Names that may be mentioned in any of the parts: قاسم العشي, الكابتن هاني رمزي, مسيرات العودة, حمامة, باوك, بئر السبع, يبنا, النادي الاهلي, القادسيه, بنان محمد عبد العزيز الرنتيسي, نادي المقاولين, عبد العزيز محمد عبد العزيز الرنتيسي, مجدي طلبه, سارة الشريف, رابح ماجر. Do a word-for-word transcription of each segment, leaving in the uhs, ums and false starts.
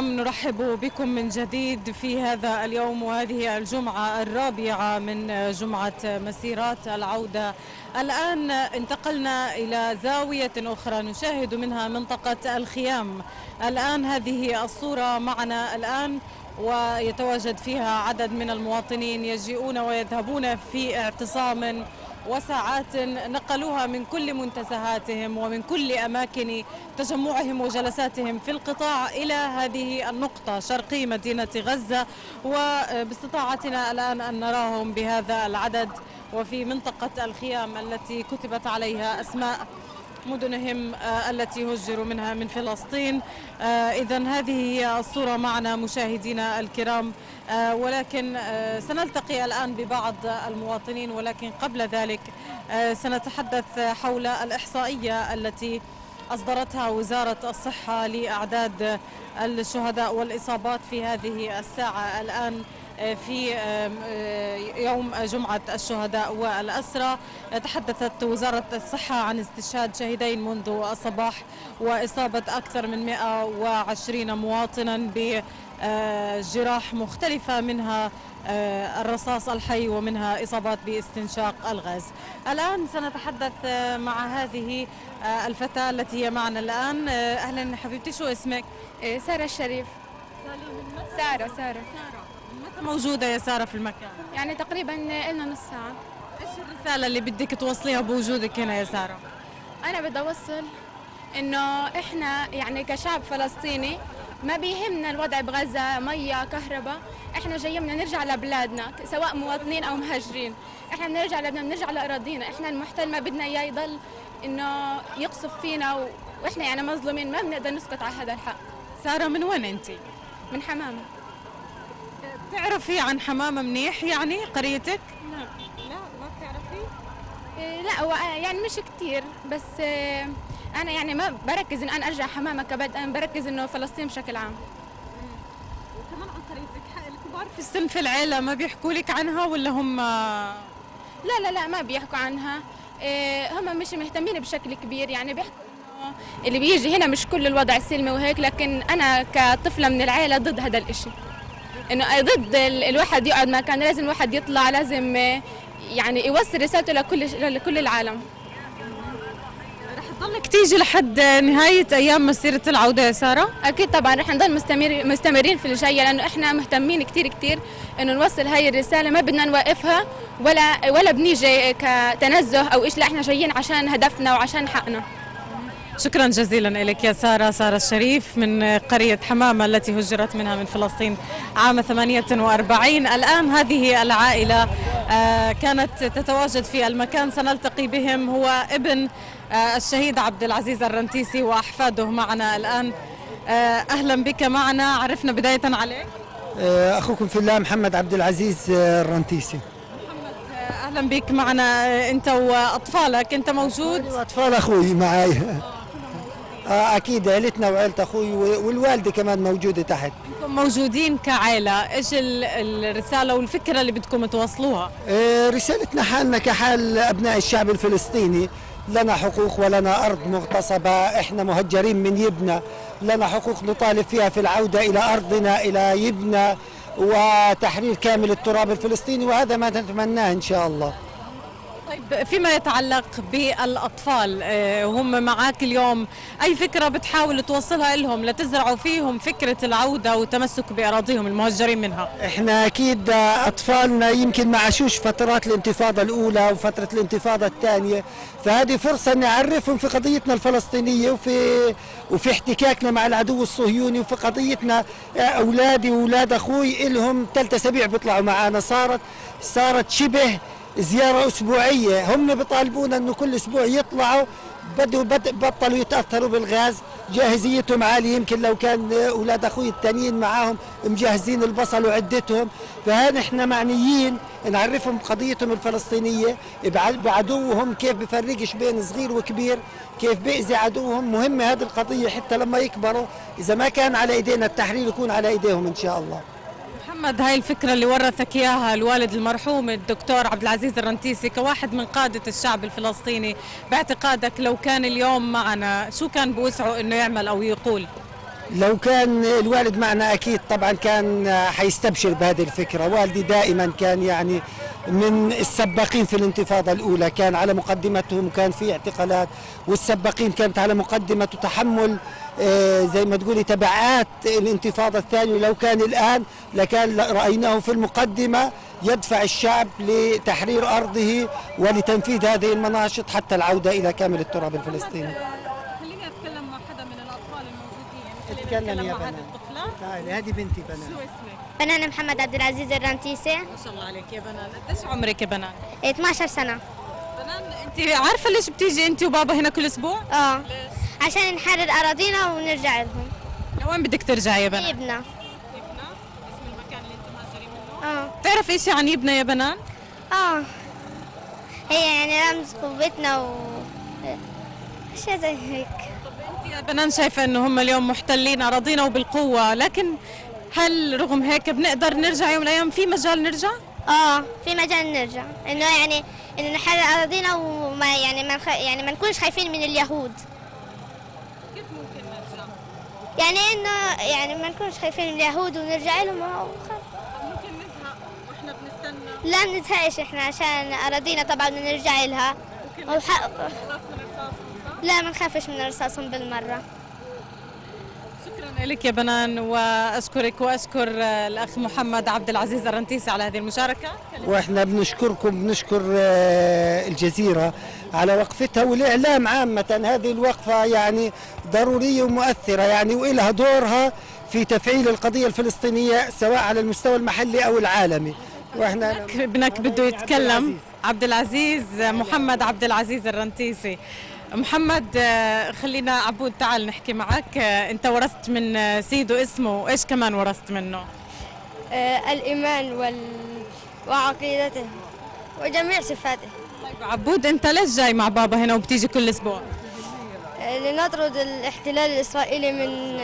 نرحب بكم من جديد في هذا اليوم وهذه الجمعة الرابعة من جمعة مسيرات العودة. الآن انتقلنا إلى زاوية أخرى نشاهد منها منطقة الخيام. الآن هذه الصورة معنا الآن ويتواجد فيها عدد من المواطنين يجيئون ويذهبون في اعتصام وساعات نقلوها من كل منتزهاتهم ومن كل أماكن تجمعهم وجلساتهم في القطاع إلى هذه النقطة شرقي مدينة غزة، وباستطاعتنا الآن أن نراهم بهذا العدد وفي منطقة الخيام التي كتبت عليها أسماء مدنهم التي هجروا منها من فلسطين. إذا هذه هي الصورة معنا مشاهدينا الكرام، ولكن سنلتقي الآن ببعض المواطنين، ولكن قبل ذلك سنتحدث حول الإحصائية التي أصدرتها وزارة الصحة لأعداد الشهداء والإصابات في هذه الساعة الآن في يوم جمعة الشهداء والأسرى. تحدثت وزارة الصحة عن استشهاد شهيدين منذ الصباح وإصابة أكثر من مئة وعشرين مواطنا بجراح مختلفة، منها الرصاص الحي ومنها إصابات باستنشاق الغاز. الآن سنتحدث مع هذه الفتاة التي هي معنا الآن. أهلا حبيبتي، شو اسمك؟ سارة الشريف. سارة سارة موجودة يا سارة في المكان؟ يعني تقريبا لنا نص ساعة. ايش الرسالة اللي بدك توصليها بوجودك هنا يا سارة؟ أنا بدي أوصل إنه إحنا يعني كشعب فلسطيني ما بيهمنا الوضع بغزة، مية، كهرباء، إحنا جايين بدنا نرجع لبلادنا سواء مواطنين أو مهاجرين، إحنا بنرجع لبلادنا بنرجع لأراضينا، إحنا المحتل ما بدنا إياه يضل إنه يقصف فينا و... وإحنا يعني مظلومين ما بنقدر نسكت على هذا الحق. سارة من وين أنت؟ من حمامة. بتعرفي عن حمامة منيح يعني قريتك؟ نعم. لا ما بتعرفي؟ إيه لا يعني مش كثير، بس إيه أنا يعني ما بركز إن أنا أرجع حمامة كبد، أنا بركز إنه فلسطين بشكل عام. وكمان عن قريتك الكبار في السن في العيلة ما بيحكوا لك عنها ولا هم؟ لا لا لا ما بيحكوا عنها، إيه هم مش مهتمين بشكل كبير، يعني بيحكوا إنه اللي بيجي هنا مش كل الوضع سلمي وهيك، لكن أنا كطفلة من العيلة ضد هذا الإشي. انه ضد الواحد يقعد مكان، لازم الواحد يطلع، لازم يعني يوصل رسالته لكل لكل العالم. رح تضلك تيجي لحد نهايه ايام مسيره العوده يا ساره؟ اكيد طبعا رح نضل مستمر مستمرين في الجايه، لانه احنا مهتمين كثير كثير انه نوصل هاي الرساله، ما بدنا نوقفها ولا ولا بنيجي كتنزه او ايش، لا احنا جايين عشان هدفنا وعشان حقنا. شكرا جزيلا لك يا سارة سارة الشريف من قرية حمامة التي هجرت منها من فلسطين عام ثمانية وأربعين. الآن هذه العائلة كانت تتواجد في المكان، سنلتقي بهم، هو ابن الشهيد عبد العزيز الرنتيسي وأحفاده معنا الآن. أهلا بك معنا، عرفنا بداية عليك. أخوكم في الله محمد عبد العزيز الرنتيسي. محمد أهلا بك معنا، أنت وأطفالك، أنت موجود؟ وأطفال أخوي معي. اه اكيد عيلتنا وعيلة اخوي والوالده كمان موجوده تحت. انتم موجودين كعائله، ايش الرساله والفكره اللي بدكم توصلوها؟ اه رسالتنا حالنا كحال ابناء الشعب الفلسطيني، لنا حقوق ولنا ارض مغتصبه، احنا مهجرين من يبنا، لنا حقوق نطالب فيها في العوده الى ارضنا الى يبنا وتحرير كامل التراب الفلسطيني، وهذا ما نتمناه ان شاء الله. طيب فيما يتعلق بالأطفال هم معاك اليوم، أي فكرة بتحاول توصلها لهم لتزرعوا فيهم فكرة العودة وتمسك بأراضيهم المهجرين منها؟ إحنا أكيد أطفالنا يمكن ما عاشوش فترات الانتفاضة الأولى وفترة الانتفاضة الثانية، فهذه فرصة أن نعرفهم في قضيتنا الفلسطينية وفي وفي احتكاكنا مع العدو الصهيوني وفي قضيتنا. أولادي وأولاد أخوي إلهم ثلاث أسابيع بيطلعوا معنا، صارت صارت شبه زيارة أسبوعية، هم بيطالبونا إنه كل أسبوع يطلعوا، بدوا بطلوا يتأثروا بالغاز، جاهزيتهم عالية، يمكن لو كان أولاد أخوي التانيين معاهم مجهزين البصل وعدتهم، فهان إحنا معنيين نعرفهم قضيتهم الفلسطينية بعدوهم، كيف بفرقش بين صغير وكبير، كيف بيأذي عدوهم، مهمة هذه القضية حتى لما يكبروا، إذا ما كان على إيدينا التحرير يكون على إيديهم إن شاء الله. محمد، هاي الفكرة اللي ورثك إياها الوالد المرحوم الدكتور عبد العزيز الرنتيسي كواحد من قادة الشعب الفلسطيني، باعتقادك لو كان اليوم معنا شو كان بوسعه إنه يعمل أو يقول؟ لو كان الوالد معنا أكيد طبعا كان حيستبشر بهذه الفكرة. والدي دائما كان يعني من السباقين في الانتفاضة الأولى، كان على مقدمتهم، كان في اعتقالات والسباقين كانت على مقدمة تحمل زي ما تقولي تبعات الانتفاضة الثانية. لو كان الآن لكان رأيناه في المقدمة يدفع الشعب لتحرير أرضه ولتنفيذ هذه المناشط حتى العودة إلى كامل التراب الفلسطيني. تكلم يا بنان. تعالي، هذه بنتي بنان. شو اسمك؟ بنان محمد عبد العزيز الرنتيسي. ما شاء الله عليك يا بنان، قديش عمرك يا بنان؟ اثناشر سنة. بنان انت عارفة ليش بتيجي انت وبابا هنا كل اسبوع؟ اه ليش؟ عشان نحرر اراضينا ونرجع لهم. لوين بدك ترجعي يا بنان؟ يبنا. يبنا؟ اسم المكان اللي انت مهاجرين منه؟ اه. بتعرفي شيء عن يبنا يا بنان؟ اه. هي يعني رمز قوتنا و اشياء زي هيك. يا بنان شايفة أنه هم اليوم محتلين أراضينا وبالقوة، لكن هل رغم هيك بنقدر نرجع يوم من الأيام؟ في مجال نرجع؟ آه في مجال نرجع، إنه يعني إنه نحرر أراضينا وما يعني ما نخ... يعني ما نكونش خايفين من اليهود. كيف ممكن نرجع؟ يعني إنه يعني ما نكونش خايفين من اليهود ونرجع لهم وخلاص. ممكن نزهق وإحنا بنستنى؟ لا ما نزهقش إحنا عشان أراضينا طبعا نرجع لها. وبحق لا ما نخافش من رصاصهم بالمرة. شكرا لك يا بنان، واشكرك واشكر الاخ محمد عبد العزيز الرنتيسي على هذه المشاركة، واحنا بنشكركم، بنشكر الجزيرة على وقفتها والاعلام عامة. هذه الوقفة يعني ضرورية ومؤثرة يعني، والها دورها في تفعيل القضية الفلسطينية سواء على المستوى المحلي او العالمي. واحنا ابنك بده يتكلم، عبد العزيز محمد عبد العزيز الرنتيسي. محمد خلينا عبود تعال نحكي معك، انت ورثت من سيده اسمه، وايش كمان ورثت منه؟ آه الايمان وال... وعقيدته وجميع صفاته. طيب عبود انت ليش جاي مع بابا هنا وبتيجي كل اسبوع؟ آه لنطرد الاحتلال الاسرائيلي من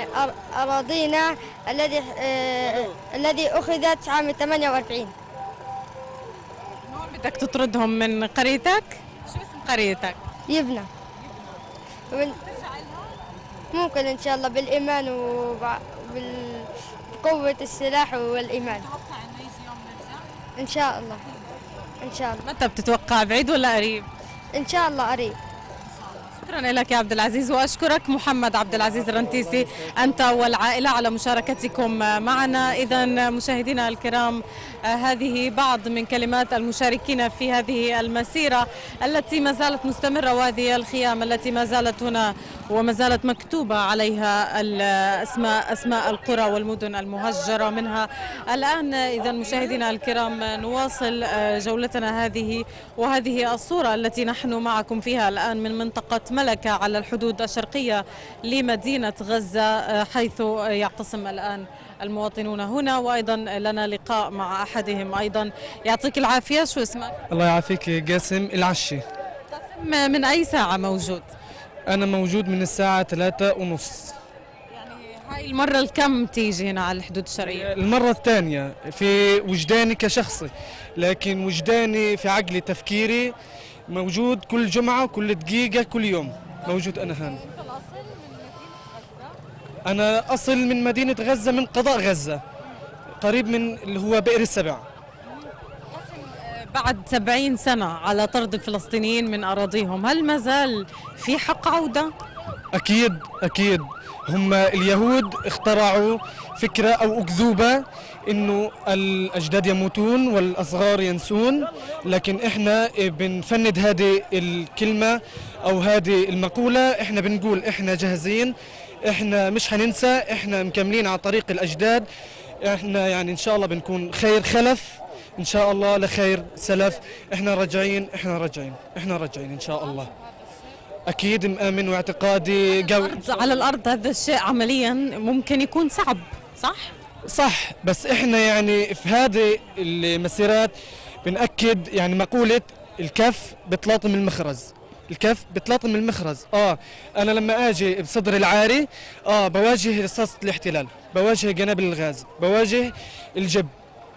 اراضينا الذي آه الذي اخذت عام ثمانية وأربعين. بدك تطردهم من قريتك؟ شو اسم قريتك؟ يبنا. ون... ممكن إن شاء الله بالإيمان وبقوة السلاح والإيمان. تتوقع إنه يجي يوم نرجع؟ إن شاء الله إن شاء الله. متى بتتوقع، بعيد ولا قريب؟ إن شاء الله قريب. شكرا لك يا عبد العزيز، واشكرك محمد عبد العزيز الرنتيسي انت والعائله على مشاركتكم معنا. اذا مشاهدينا الكرام، هذه بعض من كلمات المشاركين في هذه المسيره التي ما زالت مستمره، وهذه الخيام التي ما زالت هنا وما زالت مكتوبه عليها الاسماء، اسماء القرى والمدن المهجره منها. الان اذا مشاهدينا الكرام نواصل جولتنا هذه، وهذه الصوره التي نحن معكم فيها الان من منطقه ملكة على الحدود الشرقية لمدينة غزة، حيث يعتصم الآن المواطنون هنا. وأيضا لنا لقاء مع أحدهم أيضا. يعطيك العافية، شو اسمك؟ الله يعافيك، قاسم العشي. قاسم من أي ساعة موجود؟ أنا موجود من الساعة ثلاثة ونص. يعني هاي المرة الكم تيجي هنا على الحدود الشرقية؟ المرة الثانية في وجداني كشخصي، لكن وجداني في عقلي تفكيري موجود كل جمعة وكل دقيقة كل يوم موجود. أنا هان أنا أصل من مدينة غزة، من قضاء غزة، قريب من اللي هو بئر السبع. بعد سبعين سنة على طرد الفلسطينيين من أراضيهم، هل ما زال في حق عودة؟ أكيد أكيد. هم اليهود اخترعوا فكرة أو أكذوبة إنه الأجداد يموتون والأصغار ينسون، لكن إحنا بنفند هذه الكلمة أو هذه المقولة. إحنا بنقول إحنا جاهزين، إحنا مش هننسى، إحنا مكملين على طريق الأجداد. إحنا يعني إن شاء الله بنكون خير خلف إن شاء الله لخير سلف. إحنا راجعين إحنا راجعين إحنا راجعين إن شاء الله. أكيد مآمن واعتقادي قوي. على الأرض هذا الشيء عمليا ممكن يكون صعب، صح؟ صح، بس إحنا يعني في هذه المسيرات بنأكد يعني مقولة الكف بتلاطم المخرز. الكف بتلاطم المخرز. آه أنا لما أجي بصدر العاري آه بواجه رصاصة الاحتلال، بواجه قنابل الغاز، بواجه الجب.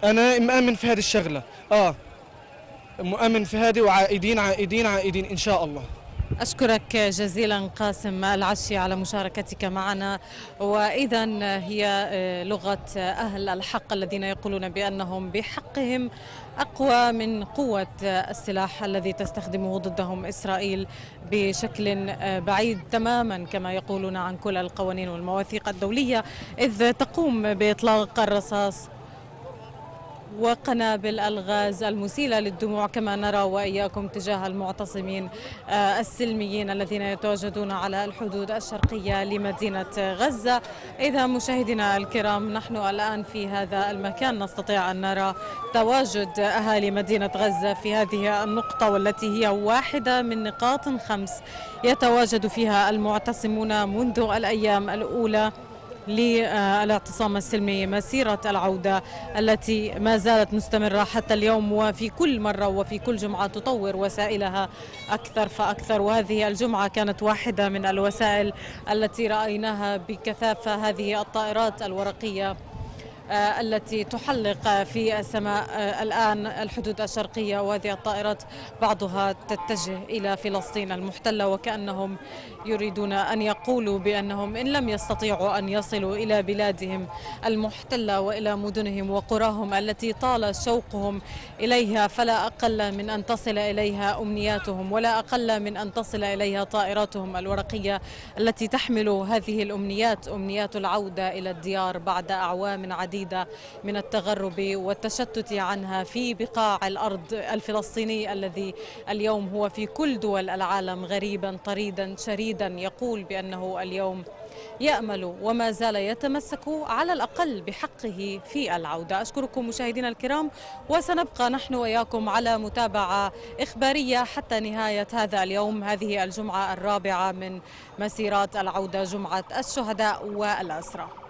أنا مآمن في هذه الشغلة، آه مؤمن في هذه، وعائدين عائدين عائدين إن شاء الله. أشكرك جزيلا قاسم العشي على مشاركتك معنا. وإذا هي لغة أهل الحق الذين يقولون بأنهم بحقهم أقوى من قوة السلاح الذي تستخدمه ضدهم إسرائيل بشكل بعيد تماما كما يقولون عن كل القوانين والمواثيق الدولية، إذ تقوم بإطلاق الرصاص وقنابل الغاز المسيلة للدموع كما نرى وإياكم تجاه المعتصمين السلميين الذين يتواجدون على الحدود الشرقية لمدينة غزة. إذا مشاهدينا الكرام، نحن الآن في هذا المكان نستطيع أن نرى تواجد أهالي مدينة غزة في هذه النقطة، والتي هي واحدة من نقاط خمس يتواجد فيها المعتصمون منذ الأيام الأولى للاعتصام السلمي مسيرة العودة، التي ما زالت مستمرة حتى اليوم، وفي كل مرة وفي كل جمعة تطور وسائلها أكثر فأكثر. وهذه الجمعة كانت واحدة من الوسائل التي رأيناها بكثافة، هذه الطائرات الورقية التي تحلق في السماء الآن الحدود الشرقية، وهذه الطائرات بعضها تتجه إلى فلسطين المحتلة، وكأنهم يريدون أن يقولوا بأنهم إن لم يستطيعوا أن يصلوا إلى بلادهم المحتلة وإلى مدنهم وقراهم التي طال شوقهم إليها، فلا أقل من أن تصل إليها أمنياتهم، ولا أقل من أن تصل إليها طائراتهم الورقية التي تحمل هذه الأمنيات، أمنيات العودة إلى الديار بعد أعوام عديدة من التغرب والتشتت عنها في بقاع الأرض الفلسطيني الذي اليوم هو في كل دول العالم غريبا طريدا شريدا، يقول بأنه اليوم يأمل وما زال يتمسك على الأقل بحقه في العودة. أشكركم مشاهدينا الكرام، وسنبقى نحن وإياكم على متابعة إخبارية حتى نهاية هذا اليوم، هذه الجمعة الرابعة من مسيرات العودة، جمعة الشهداء والأسرى.